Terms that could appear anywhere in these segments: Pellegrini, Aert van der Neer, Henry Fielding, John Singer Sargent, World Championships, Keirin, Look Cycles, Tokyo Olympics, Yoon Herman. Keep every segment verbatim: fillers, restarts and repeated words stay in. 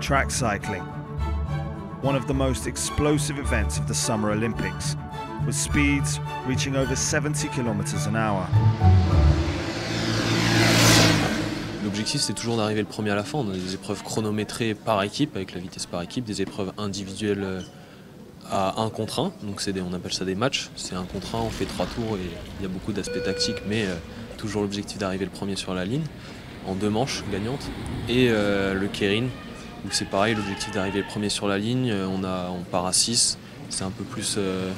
Track cycling, one of the most explosive events of the Summer Olympics, with speeds reaching over seventy kilometers an hour. L'objectif, c'est toujours d'arriver le premier à la fin. On a des épreuves chronométrées par équipe, avec la vitesse par équipe, des épreuves individuelles à un contre un. Donc des, on appelle ça des matchs. C'est un contre un, on fait trois tours et il y a beaucoup d'aspects tactiques, mais euh, toujours l'objectif d'arriver le premier sur la ligne, en deux manches gagnantes. Et euh, le Keirin, c'est pareil, l'objectif d'arriver le premier sur la ligne, on, a, on part à six, c'est un peu plus euh,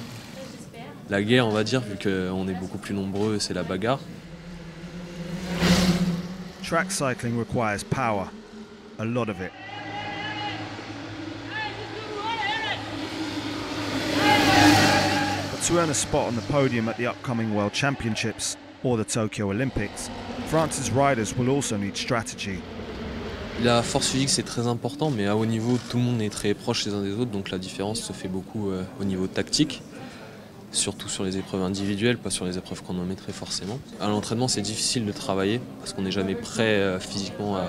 la guerre, on va dire, vu qu'on est beaucoup plus nombreux, c'est la bagarre. Track cycling requires power, a lot of it. But to earn a spot on the podium at the upcoming World Championships or the Tokyo Olympics, France's riders will also need strategy. La force physique, c'est très important, mais à haut niveau, tout le monde est très proche les uns des autres, donc la différence se fait beaucoup euh, au niveau tactique, surtout sur les épreuves individuelles, pas sur les épreuves chronométrées forcément. À l'entraînement, c'est difficile de travailler, parce qu'on n'est jamais prêt euh, physiquement à,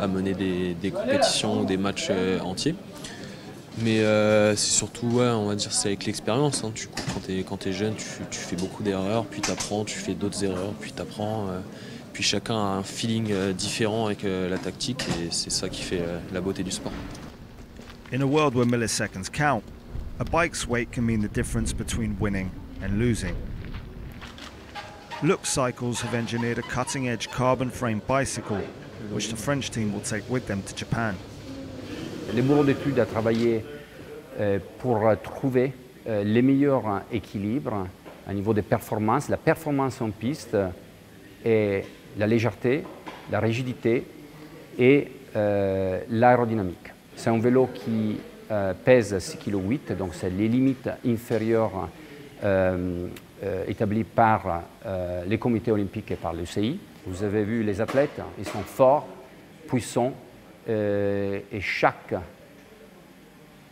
à mener des, des compétitions ou des matchs euh, entiers. Mais euh, c'est surtout, ouais, on va dire, c'est avec l'expérience. Hein. Tu, quand tu es, quand tu es jeune, tu, tu fais beaucoup d'erreurs, puis tu apprends, tu fais d'autres erreurs, puis tu apprends. Euh, Puis chacun a un feeling différent avec la tactique et c'est ça qui fait la beauté du sport. In a world where milliseconds count, a bike's weight can mean the difference between winning and losing. Look Cycles have engineered a cutting-edge carbon-framed bicycle, which the French team will take with them to Japan. Le bureau d'études a travaillé pour trouver les meilleurs équilibres au niveau des performances, la performance en piste et la légèreté, la rigidité et euh, l'aérodynamique. C'est un vélo qui euh, pèse six virgule huit kilos, donc c'est les limites inférieures euh, euh, établies par euh, les comités olympiques et par l'U C I. Vous avez vu les athlètes, ils sont forts, puissants, euh, et chaque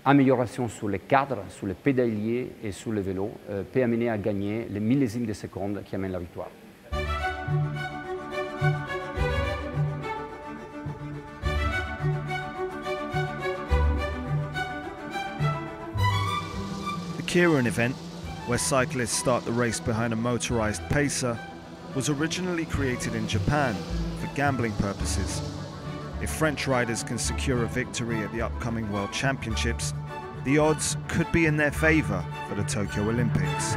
amélioration sur les cadres, sur les pédaliers et sur les vélos euh, peut amener à gagner les millésimes de seconde qui amènent la victoire. The Keirin event, where cyclists start the race behind a motorized pacer, was originally created in Japan for gambling purposes. If French riders can secure a victory at the upcoming World Championships, the odds could be in their favor for the Tokyo Olympics.